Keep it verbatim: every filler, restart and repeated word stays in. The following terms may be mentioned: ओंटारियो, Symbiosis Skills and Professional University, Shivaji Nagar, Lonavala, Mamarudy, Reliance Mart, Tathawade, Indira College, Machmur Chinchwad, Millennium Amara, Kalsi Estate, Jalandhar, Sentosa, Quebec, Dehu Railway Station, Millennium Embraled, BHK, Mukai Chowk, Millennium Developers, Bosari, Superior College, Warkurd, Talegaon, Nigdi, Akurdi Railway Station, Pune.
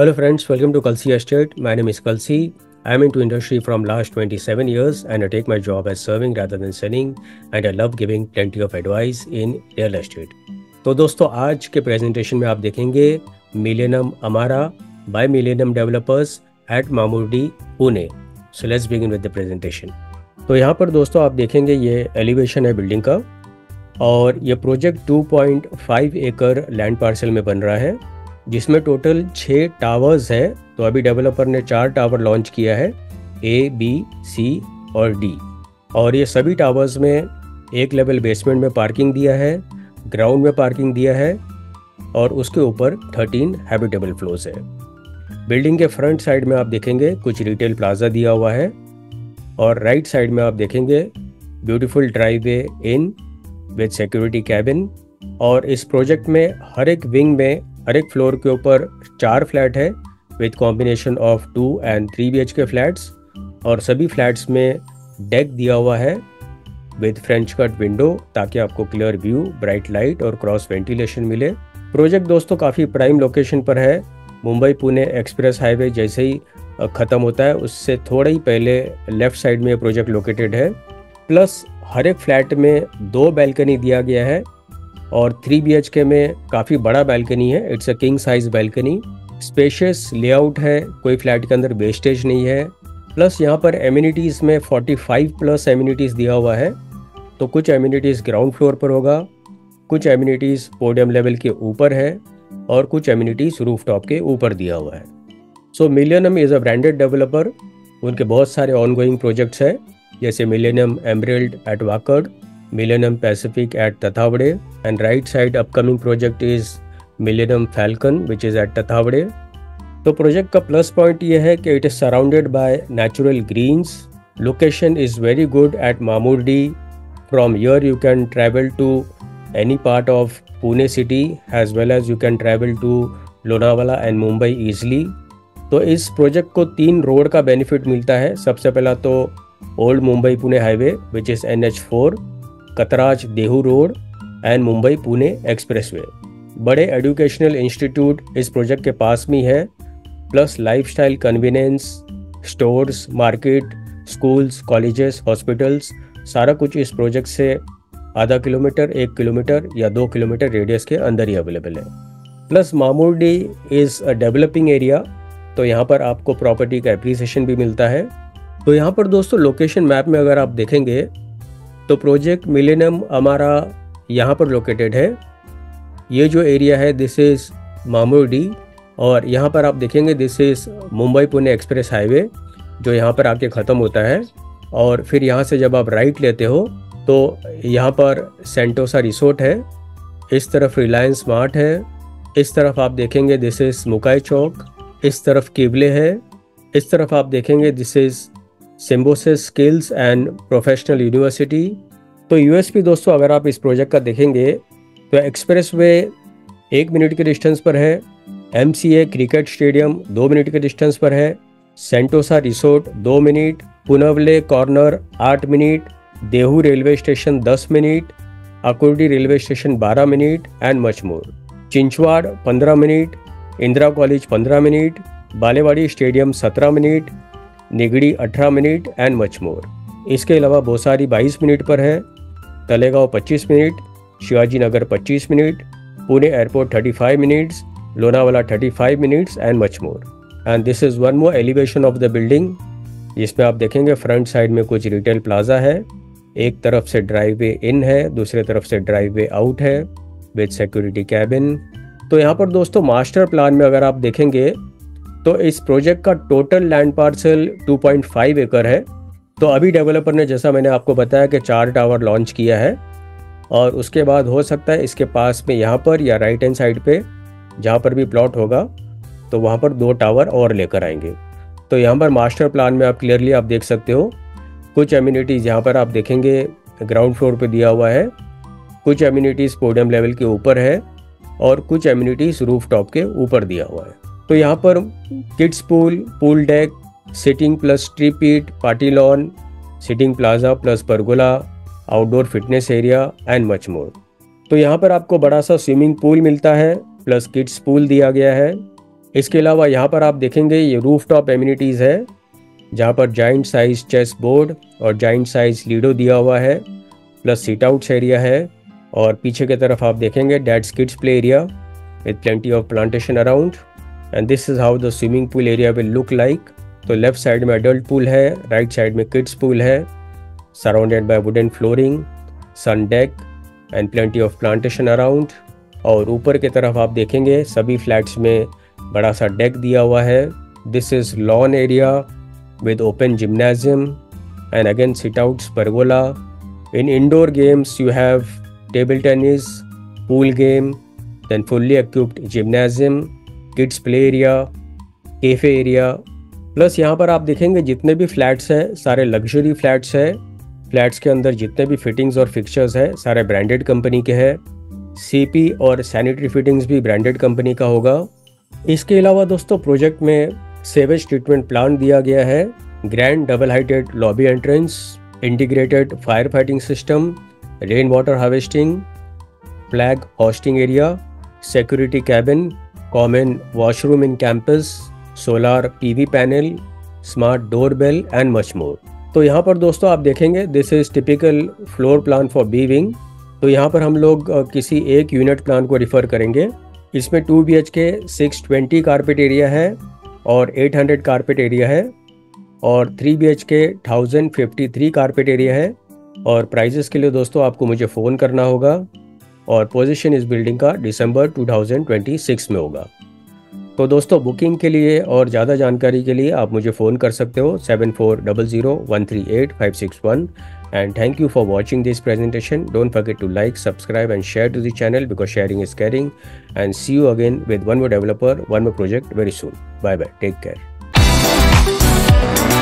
Hello friends, welcome to Kalsi Estate. My name is Kalsi. I am into industry from last twenty-seven years and I take my job as serving rather than selling and I love giving plenty of advice in real estate. तो दोस्तों आज के presentation में आप देखेंगे Millennium Amara by Millennium developers at Mamurdi Pune. So let's begin with the presentation. तो यहाँ पर दोस्तों आप देखेंगे ये एलिवेशन है बिल्डिंग का और ये प्रोजेक्ट टू पॉइंट फाइव एकड़ लैंड पार्सल में बन रहा है जिसमें टोटल छः टावर्स है. तो अभी डेवलपर ने चार टावर लॉन्च किया है ए बी सी और डी और ये सभी टावर्स में एक लेवल बेसमेंट में पार्किंग दिया है, ग्राउंड में पार्किंग दिया है और उसके ऊपर थर्टीन हैबिटेबल फ्लोर्स है. बिल्डिंग के फ्रंट साइड में आप देखेंगे कुछ रिटेल प्लाजा दिया हुआ है और राइट साइड में आप देखेंगे beautiful driveway in with security cabin. और इस प्रोजेक्ट में हर एक विंग में हर एक फ्लोर के ऊपर चार फ्लैट है with combination of two and three B H K flats और सभी फ्लैट्स में डेक दिया हुआ है विद फ्रेंच कट विंडो ताकि आपको क्लियर व्यू, ब्राइट लाइट और क्रॉस वेंटिलेशन मिले. प्रोजेक्ट दोस्तों काफ़ी प्राइम लोकेशन पर है. मुंबई पुणे एक्सप्रेस हाईवे जैसे ही ख़त्म होता है उससे थोड़ा ही पहले लेफ्ट साइड में प्रोजेक्ट लोकेटेड है. प्लस हर एक फ्लैट में दो बैल्कनी दिया गया है और थ्री बी एच के में काफ़ी बड़ा बैल्कनी है. It's a king size balcony, spacious layout है, कोई फ्लैट के अंदर वेस्टेज नहीं है. प्लस यहाँ पर एम्यूनिटीज़ में पैंतालीस प्लस एम्यूनिटीज़ दिया हुआ है. तो कुछ एम्यूनिटीज़ ग्राउंड फ्लोर पर होगा, कुछ एम्यूनिटीज़ पोडियम लेवल के ऊपर है और कुछ एम्यूनिटीज़ रूफटॉप के ऊपर दिया हुआ है. So Millennium is a branded developer. उनके बहुत सारे ऑनगोइंग प्रोजेक्ट्स हैं जैसे Millennium Emerald at Wakad, Millennium Pacific at Tathawade, and right side upcoming project is Millennium Falcon which is at Tathawade. तो प्रोजेक्ट का प्लस पॉइंट ये है कि it is surrounded by natural greens. Location is very good at Mamurdi. From here you can travel to any part of Pune city as well as you can travel to Lonavala and Mumbai easily. तो इस project को तीन road का benefit मिलता है. सबसे पहला तो old Mumbai Pune highway which is N H four, Katraj Dehu road and Mumbai Pune expressway. बड़े एजुकेशनल इंस्टीट्यूट इस प्रोजेक्ट के पास में है. Plus lifestyle convenience stores, market, schools, colleges, hospitals, सारा कुछ इस प्रोजेक्ट से आधा किलोमीटर, एक किलोमीटर या दो किलोमीटर रेडियस के अंदर ही अवेलेबल है. Plus Mamurdi is a developing area तो यहाँ पर आपको प्रॉपर्टी का एप्रिसिएशन भी मिलता है. तो यहाँ पर दोस्तों लोकेशन मैप में अगर आप देखेंगे तो प्रोजेक्ट मिलेनियम अमारा यहाँ पर लोकेटेड है. ये जो एरिया है दिस इज़ मामुर्डी और यहाँ पर आप देखेंगे this is Mumbai Pune express highway जो यहाँ पर आके ख़त्म होता है. और फिर यहाँ से जब आप राइट लेते हो तो यहाँ पर सेंटोसा रिसोर्ट है, इस तरफ रिलायंस मार्ट है, इस तरफ आप देखेंगे दिस इज़ मुकाई चौक, इस तरफ किबले है, इस तरफ आप देखेंगे this is Symbiosis skills and professional university. तो यूएसपी दोस्तों अगर आप इस प्रोजेक्ट का देखेंगे तो एक्सप्रेसवे एक मिनट के डिस्टेंस पर है, एमसीए क्रिकेट स्टेडियम दो मिनट के डिस्टेंस पर है, सेंटोसा रिसोर्ट दो मिनट, पुनवले कॉर्नर आठ मिनट, देहू रेलवे स्टेशन दस मिनट, आकुर्डी रेलवे स्टेशन बारह मिनट एंड मचमूर चिंचवाड़ पंद्रह मिनट, इंदिरा कॉलेज पंद्रह मिनट, बालेवाड़ी स्टेडियम सत्रह मिनट, निगड़ी अठारह मिनट एंड मच मोर. इसके अलावा बोसारी बाईस मिनट पर है, तलेगांव पच्चीस मिनट, शिवाजी नगर पच्चीस मिनट, पुणे एयरपोर्ट पैंतीस मिनट्स, लोनावाला पैंतीस minutes and much more. And this is one more elevation of the building जिसमें आप देखेंगे फ्रंट साइड में कुछ रिटेल प्लाजा है, एक तरफ से ड्राइववे इन है, दूसरे तरफ से ड्राइववे आउट है विद सिक्योरिटी कैबिन. तो यहाँ पर दोस्तों मास्टर प्लान में अगर आप देखेंगे तो इस प्रोजेक्ट का total land parcel two point five एकड़ है. तो अभी डेवलपर ने जैसा मैंने आपको बताया कि चार टावर लॉन्च किया है और उसके बाद हो सकता है इसके पास में यहाँ पर या राइट हैंड साइड पे जहाँ पर भी प्लॉट होगा तो वहाँ पर दो टावर और लेकर आएंगे. तो यहाँ पर मास्टर प्लान में आप क्लियरली आप देख सकते हो कुछ एम्यूनिटीज़ यहाँ पर आप देखेंगे ग्राउंड फ्लोर पर दिया हुआ है, कुछ एम्यूनिटीज़ पोडियम लेवल के ऊपर है और कुछ एम्यूनिटीज़ रूफ टॉप के ऊपर दिया हुआ है. तो यहाँ पर kids pool, pool deck, sitting plus tree pit, party lawn, sitting plaza plus pergola, outdoor fitness area and much more. तो यहाँ पर आपको बड़ा सा स्विमिंग पूल मिलता है, प्लस किड्स पूल दिया गया है, इसके अलावा यहाँ पर आप देखेंगे ये रूफटॉप एम्यूनिटीज़ है जहाँ पर जाइंट साइज चेस बोर्ड और जाइंट साइज लीडो दिया हुआ है, प्लस सीट आउट्स एरिया है। और पीछे की तरफ आप देखेंगे dads kids play area with plenty of plantation around and this is how the swimming pool area will look like. तो लेफ्ट साइड में एडल्ट पूल है, राइट साइड में किड्स पूल है, surrounded by wooden flooring, sun deck and plenty of plantation around. और ऊपर की तरफ आप देखेंगे सभी फ्लैट्स में बड़ा सा डेक दिया हुआ है। This is lawn area with open gymnasium and again sit outs pergola. In indoor games you have table tennis, pool game, then fully equipped gymnasium, kids play area, cafe area. Plus यहाँ पर आप देखेंगे जितने भी flats हैं सारे luxury flats हैं। Flats के अंदर जितने भी फिटिंग्स और फिक्सचर्स हैं सारे ब्रांडेड कंपनी के हैं। सीपी और सैनिटरी फिटिंग्स भी ब्रांडेड कंपनी का होगा। इसके अलावा दोस्तों प्रोजेक्ट में सेवेज ट्रीटमेंट प्लांट दिया गया है, grand double heighted lobby entrance, integrated fire fighting system, rain water harvesting, flag hoisting area, security cabin, common washroom in campus, solar PV panel, smart doorbell and much more. तो यहाँ पर दोस्तों आप देखेंगे this is typical floor plan for B wing. तो यहाँ पर हम लोग किसी एक यूनिट प्लान को रिफ़र करेंगे। इसमें two B H K six twenty carpet area है और एट हंड्रेड कारपेट एरिया है और three B H K thousand fifty three carpet area है। और प्राइजेस के लिए दोस्तों आपको मुझे फ़ोन करना होगा और पोजीशन इस बिल्डिंग का December two thousand twenty six में होगा। तो दोस्तों बुकिंग के लिए और ज़्यादा जानकारी के लिए आप मुझे फ़ोन कर सकते हो seven four double zero one three eight five six one. And thank you for watching this presentation. Don't forget to like, subscribe and share to the channel because sharing is caring. And see you again with one more developer, one more project very soon. Bye bye. Take care.